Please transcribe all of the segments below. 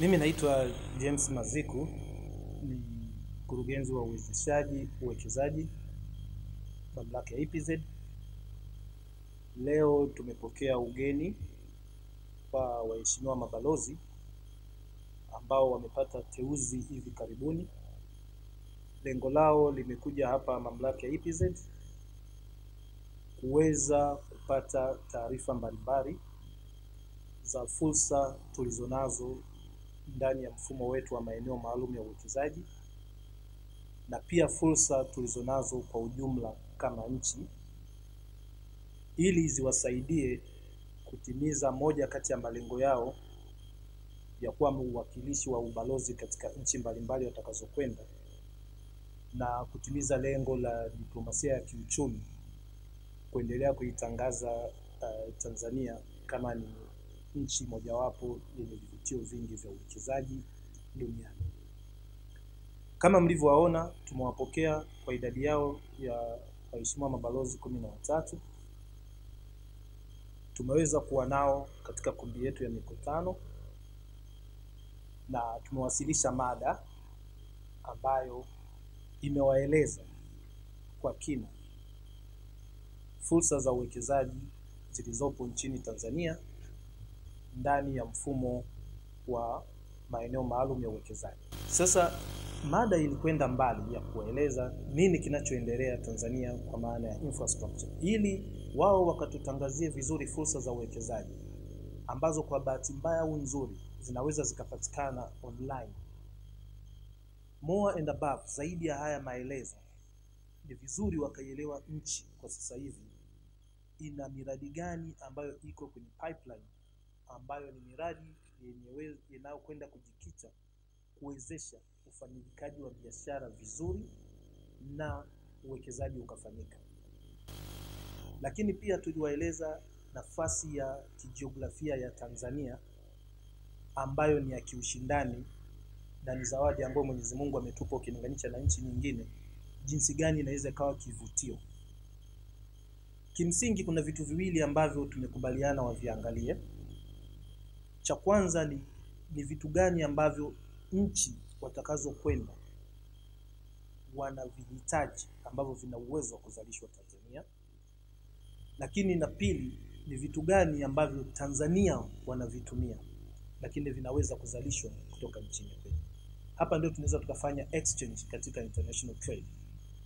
Mimi naitwa James Maziku, ni mkurugenzi wa uwekezaji mamlaka ya EPZ. Leo tumepokea ugeni kwa waheshimiwa mabalozi ambao wamepata teuzi hivi karibuni. Lengo lao limekuja hapa mamlaka ya EPZ kuweza kupata taarifa mbalimbali za fursa tulizonazo ndani ya mfumo wetu wa maeneo maalum ya uwekezaji, na pia fursa tulizonazo kwa ujumla kama nchi, ili ziwasaidie kutimiza moja kati ya malengo yao ya kuwa mwakilishi wa ubalozi katika nchi mbalimbali watakazokwenda, na kutimiza lengo la diplomasia ya kiuchumi, kuendelea kuitangaza Tanzania kama ni nchi mojawapo yenye vivutio vingi vya uwekezaji duniani. Kama mlivyowaona, tumewapokea kwa idadi yao ya waheshimiwa mabalozi 13. Tumeweza kuwa nao katika kumbi yetu ya mikutano na tumewasilisha mada ambayo imewaeleza kwa kina fursa za uwekezaji zilizopo nchini Tanzania ndani ya mfumo wa maeneo maalum ya uwekezaji. Sasa mada ilikwenda mbali ya kueleza nini kinachoendelea Tanzania kwa maana ya infrastructure, ili wao wakatutangazie vizuri fursa za uwekezaji ambazo kwa bahati mbaya au nzuri zinaweza zikapatikana online. More and above, zaidi ya haya maelezo, ni vizuri wakaielewa nchi kwa sasa hivi ina miradi gani ambayo iko kwenye pipeline, ambayo ni miradi yenyewe inayokwenda kujikita kuwezesha ufanyikaji wa biashara vizuri na uwekezaji ukafanyika. Lakini pia tuliwaeleza nafasi ya kijiografia ya Tanzania ambayo ni ya kiushindani na ni zawadi ambayo Mwenyezi Mungu ametupa ukilinganisha na nchi nyingine, jinsi gani inaweza kawa kivutio. Kimsingi kuna vitu viwili ambavyo tumekubaliana waviangalie. Cha kwanza ni vitu gani ambavyo nchi watakazokwenda wanavihitaji ambavyo vina uwezo wa kuzalishwa Tanzania, lakini na pili ni vitu gani ambavyo Tanzania wanavitumia lakini vinaweza kuzalishwa kutoka nchini kwetu. Hapa ndio tunaweza tukafanya exchange katika international trade.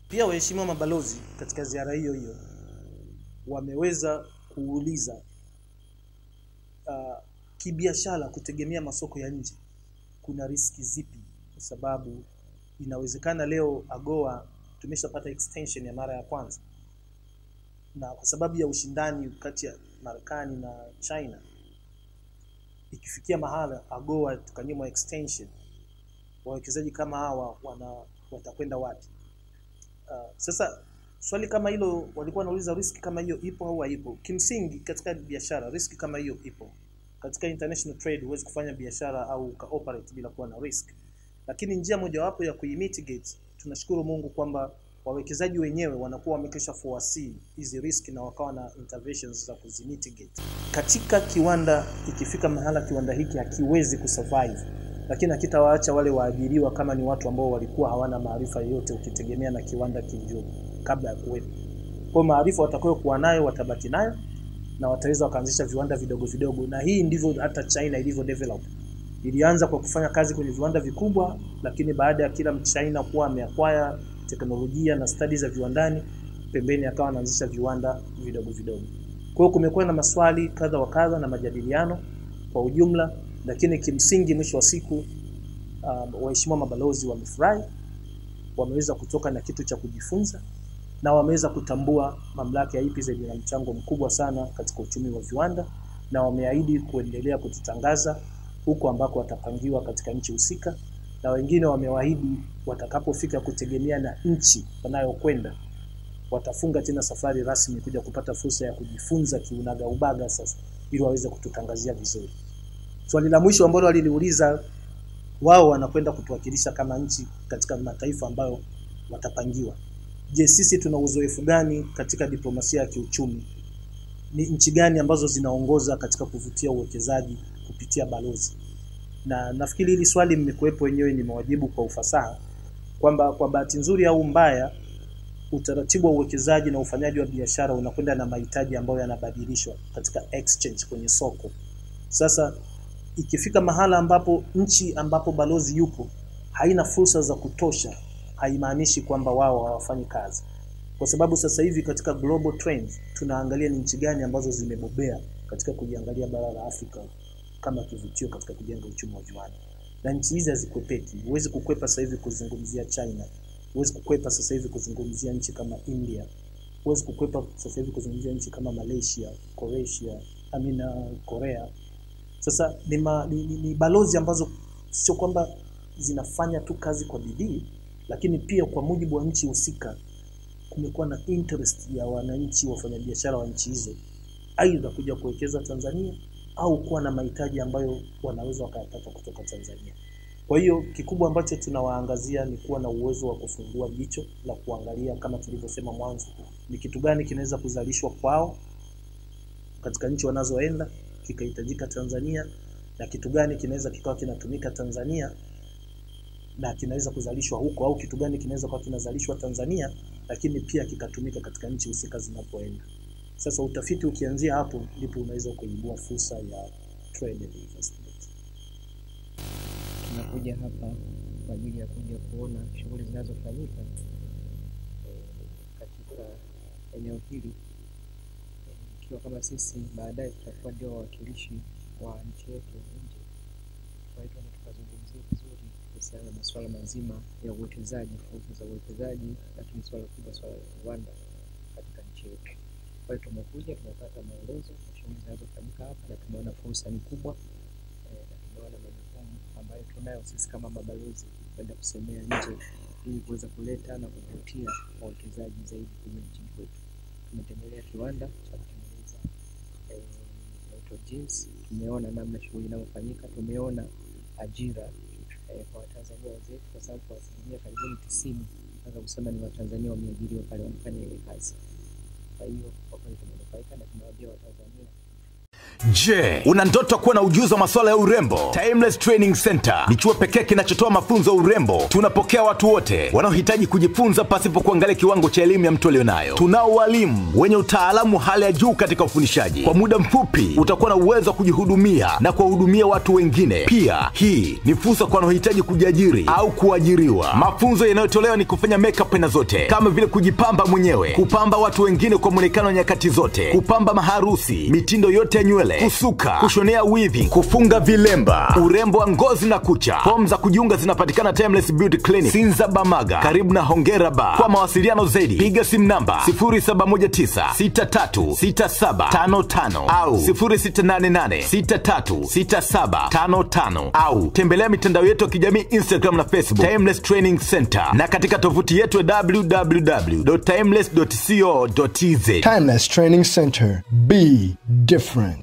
Pia waheshimiwa mabalozi katika ziara hiyo wameweza kuuliza kibiashara kutegemea masoko ya nje kuna riski zipi, kwa sababu inawezekana leo AGOA tumeshapata extension ya mara ya kwanza, na kwa sababu ya ushindani kati ya Marekani na China, ikifikia mahala AGOA tukanyimwa extension, wawekezaji kama hawa watakwenda wapi? Sasa swali kama hilo, walikuwa wanauliza riski kama hiyo ipo au haipo. Kimsingi katika biashara riski kama hiyo ipo. Katika international trade huwezi kufanya biashara au ukaoperate bila kuwa na risk. Lakini njia mojawapo ya kuimitigate, tunashukuru Mungu kwamba wawekezaji wenyewe wanakuwa wamekisha foresee hizi risk na wakawa na interventions za kuzimitigate. Katika kiwanda, ikifika mahala kiwanda hiki hakiwezi kusurvive, lakini hakitawaacha wale waajiriwa kama ni watu ambao walikuwa hawana maarifa yote ukitegemea na kiwanda kijio kabla ya kuwepo. Kwa maarifa watakayokuwa nayo watabaki nayo, na wataweza wakaanzisha viwanda vidogo vidogo, na hii ndivyo hata China ilivyo develop. Ilianza kwa kufanya kazi kwenye viwanda vikubwa, lakini baada ya kila mchina kuwa ameacquire teknolojia na studies za viwandani, pembeni akawa anaanzisha viwanda vidogo vidogo. Kwa hiyo kumekuwa na maswali kadha wa kadha na majadiliano kwa ujumla, lakini kimsingi mwisho wa siku waheshimiwa mabalozi wamefurahi, wameweza kutoka na kitu cha kujifunza, na wameweza kutambua mamlaka ya EPZ ina mchango mkubwa sana katika uchumi wa viwanda, na wameahidi kuendelea kututangaza huko ambako watapangiwa katika nchi husika, na wengine wamewaahidi watakapofika kutegemea na nchi wanayokwenda watafunga tena safari rasmi kuja kupata fursa ya kujifunza kiunaga ubaga sasa, ili waweze kututangazia vizuri. Swali la mwisho ambalo waliliuliza, wao wanakwenda kutuwakilisha kama nchi katika mataifa ambayo watapangiwa. Je, sisi tuna uzoefu gani katika diplomasia ya kiuchumi? Ni nchi gani ambazo zinaongoza katika kuvutia uwekezaji kupitia balozi? Na nafikiri hili swali mmekuepo wenyewe, nimewajibu kwa ufasaha kwamba kwa bahati nzuri au mbaya utaratibu wa uwekezaji na ufanyaji wa biashara unakwenda na mahitaji ambayo yanabadilishwa katika exchange kwenye soko. Sasa ikifika mahala ambapo nchi ambapo balozi yupo haina fursa za kutosha, haimaanishi kwamba wao hawafanyi kazi. Kwa sababu sasa hivi katika global trends tunaangalia ni nchi gani ambazo zimebobea katika kujiangalia bara la Afrika kama kivutio katika kujenga uchumi wa viwanda. Na nchi hizi hazikwepeki. Huwezi kukwepa sasa hivi kuzungumzia China. Huwezi kukwepa sasa hivi kuzungumzia nchi kama India. Huwezi kukwepa sasa hivi kuzungumzia nchi kama Malaysia, Croatia, Korea. Sasa ni balozi ambazo sio kwamba zinafanya tu kazi kwa bidii, lakini pia kwa mujibu wa nchi husika kumekuwa na interest ya wananchi wafanyabiashara wa nchi hizo aidha kuja kuwekeza Tanzania au kuwa na mahitaji ambayo wanaweza wakayapata kutoka Tanzania. Kwa hiyo kikubwa ambacho tunawaangazia ni kuwa na uwezo wa kufungua jicho la kuangalia kama tulivyosema mwanzo, ni kitu gani kinaweza kuzalishwa kwao katika nchi wanazoenda kikahitajika Tanzania, na kitu gani kinaweza kikawa kinatumika Tanzania na kinaweza kuzalishwa huko, au kitu gani kinaweza kuwa kinazalishwa Tanzania lakini pia kikatumika katika nchi husika zinapoenda. Sasa utafiti ukianzia hapo ndipo unaweza kuibua fursa ya trade and investment. Tunakuja hapa kwa ajili ya kuja kuona shughuli zinazofanyika katika eneo hili, ikiwa kama sisi baadaye tutakuwa ndio wawakilishi wa nchi yetu nje. Kwa hiyo tunazungumzia vizuri kuhusiana na masuala mazima ya uwekezaji, fursa za uwekezaji, lakini swala kubwa swala la viwanda katika nchi yetu. Kwa hiyo tumekuja tumepata maelezo ya shughuli zinazofanyika hapa na tumeona fursa ni kubwa, na tumeona majukumu ambayo tunayo sisi kama mabalozi kwenda kusemea nje ili kuweza kuleta na kuvutia wawekezaji zaidi kwenye nchi yetu. Tumetembelea kiwanda cha kutengeneza jeans, tumeona namna shughuli inayofanyika, tumeona ajira kwa Tanzania wenzetu, kwa sababu kwa asilimia karibu 90 naweza kusema ni Watanzania wameajiriwa pale wanafanya ile kazi. Kwa hiyo kwa kweli tumenufaika na tunawaambia Watanzania. Je, una ndoto kuwa na ujuzi wa masuala ya urembo? Timeless Training Center ni chuo pekee kinachotoa mafunzo ya urembo. Tunapokea watu wote wanaohitaji kujifunza pasipo kuangalia kiwango cha elimu ya mtu alionayo. Tunao walimu wenye utaalamu hali ya juu katika ufundishaji. Kwa muda mfupi utakuwa na uwezo wa kujihudumia na kuwahudumia watu wengine. Pia hii ni fursa kwa wanaohitaji kujiajiri au kuajiriwa. Mafunzo yanayotolewa ni kufanya makeup na zote, kama vile kujipamba mwenyewe, kupamba watu wengine kwa muonekano nyakati zote, kupamba maharusi, mitindo yote ya nywele, kusuka, kushonea weaving, kufunga vilemba, urembo wa ngozi na kucha. Fomu za kujiunga zinapatikana Timeless Beauty Clinic, Sinza Bamaga, karibu na Hongera Bar. Kwa mawasiliano zaidi piga simu namba 0719636755 au 0688636755 au tembelea mitandao yetu ya kijamii Instagram na Facebook Timeless Training Center na katika tovuti yetu ya www.timeless.co.tz. Timeless Training Center. Be different.